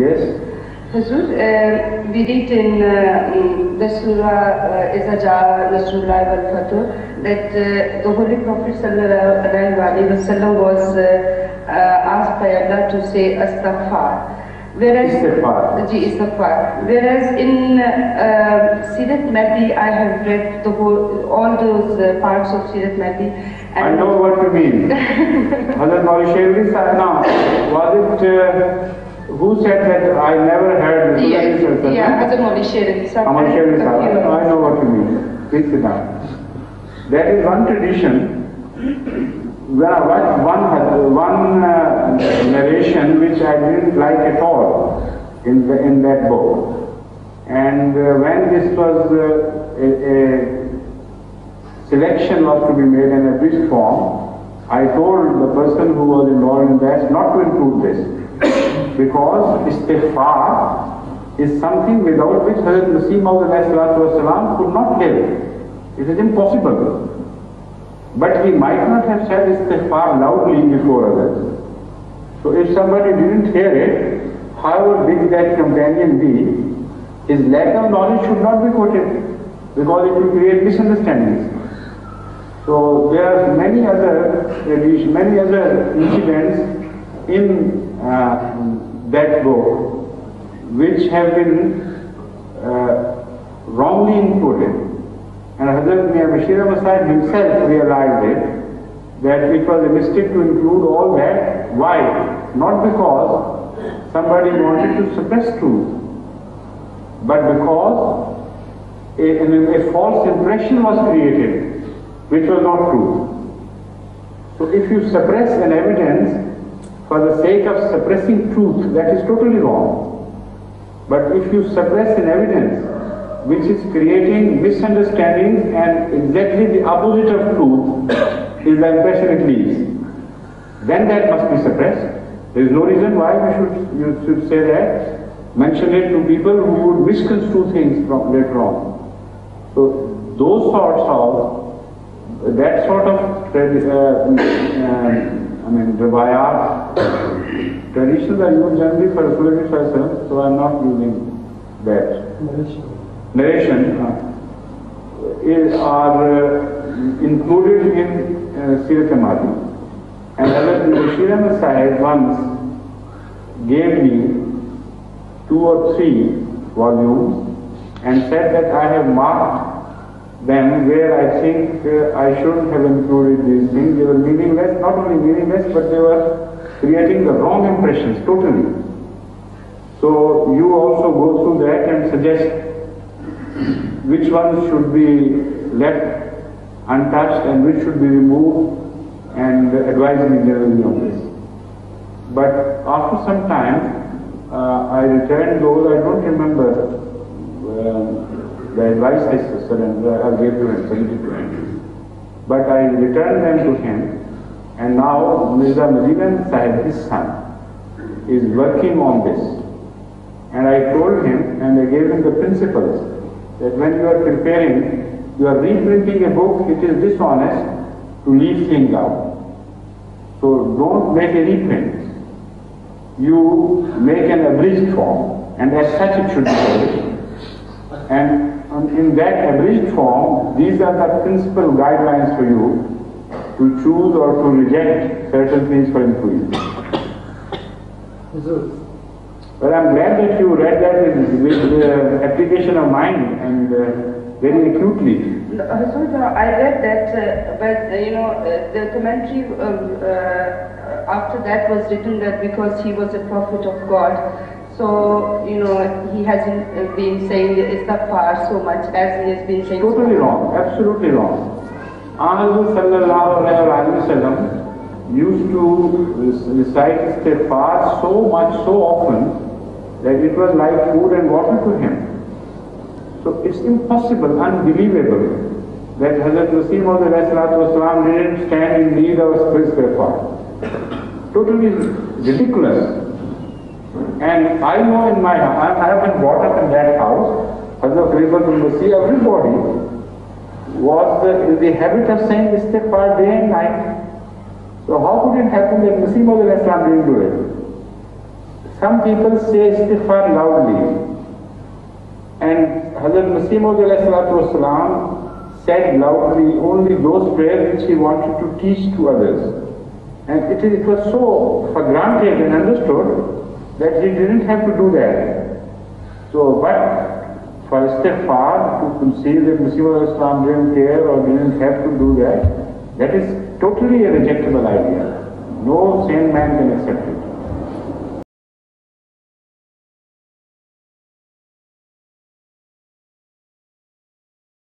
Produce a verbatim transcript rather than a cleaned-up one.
Yes. Hazur, uh, we read in uh, the surah Isra, Nasrullah wal Fatah, that uh, the Holy Prophet Sallallahu Alaihi Wasallam was uh, uh, asked by Allah to say astaghfar. Whereas, istighfar. Ji, istighfar. Whereas in uh, Sirat Mahdi, I have read the whole, all those uh, parts of Sirat Mahdi. I know what you mean. Hazrat Naseem said, now, was it, uh, who said that I never heard the yeah, Surah? Yeah, Hazrat Naseem said, I know what you mean. Please sit down. There is one tradition. Well, one, one uh, narration which I didn't like at all in, the, in that book. And uh, when this was, uh, a, a selection was to be made in a brief form, I told the person who was involved in that not to include this, because istighfar is something without which Hazrat Masih Maud could not live. It is impossible. But we might not have said istighfar loudly before others. So if somebody didn't hear it, however big that companion be, his lack of knowledge should not be quoted, because it will create misunderstandings. So there are many other many other incidents in uh, that book which have been uh, wrongly included. And Hazrat Mir Mashira Masai himself realized it, that it was a mistake to include all that. Why? Not because somebody wanted to suppress truth, but because a, a, a false impression was created, which was not true. So if you suppress an evidence for the sake of suppressing truth, that is totally wrong. But if you suppress an evidence which is creating misunderstandings and exactly the opposite of truth is the impression it leaves, then that must be suppressed. There is no reason why we should, you should say that, mention it to people who would misconstrue things from later on. So those sorts of, that sort of, uh, uh, I mean, the Bayar traditions are used generally for Rasulullah, so I am not using that. Narration uh, is, are uh, included in uh, Sirat Mahdi. And Hazrat Naseem Sahib once gave me two or three volumes and said that I have marked them where I think uh, I shouldn't have included these things. They were meaningless, not only meaningless, but they were creating the wrong impressions totally. So you also go through that and suggest which ones should be left untouched and which should be removed, and advise me generally on this. But after some time, uh, I returned those. I don't remember uh, the advice I surrendered, I gave to him, but I returned them to him. And now Mister Majivan Sahib, his son, is working on this. And I told him, and I gave him the principles, that when you are preparing, you are reprinting a book, it is dishonest to leave things out. So don't make a reprint. You make an abridged form, and as such it should be published. And in that abridged form, these are the principal guidelines for you to choose or to reject certain things for inclusion. Yes, well, I'm glad that you read that with, with uh, application of mind and uh, very acutely. Hazrat, I read that, uh, but uh, you know, uh, the commentary uh, uh, after that was written that because he was a prophet of God, so you know, he hasn't been saying istighfar so much as he has been saying. Totally so wrong, absolutely wrong. Anas Sallallahu Alaihi Wasallam used to recite istighfar so much, so often, that it was like food and water to him. So it's impossible, unbelievable, that Hazrat Naseem didn't stand in need of a istighfar. Totally ridiculous. And I know in my heart, I have been brought up in that house, Hazrat Naseem, everybody was in the habit of saying istighfar day and night. So how could it happen that Naseem didn't do it? Some people say istighfar loudly. And Hazrat Masih Maud said loudly only those prayers which he wanted to teach to others. And it, is, it was so for granted and understood that he didn't have to do that. So, but for istighfar, to conceive that Masih Maud didn't care or didn't have to do that, that is totally a rejectable idea. No sane man can accept it.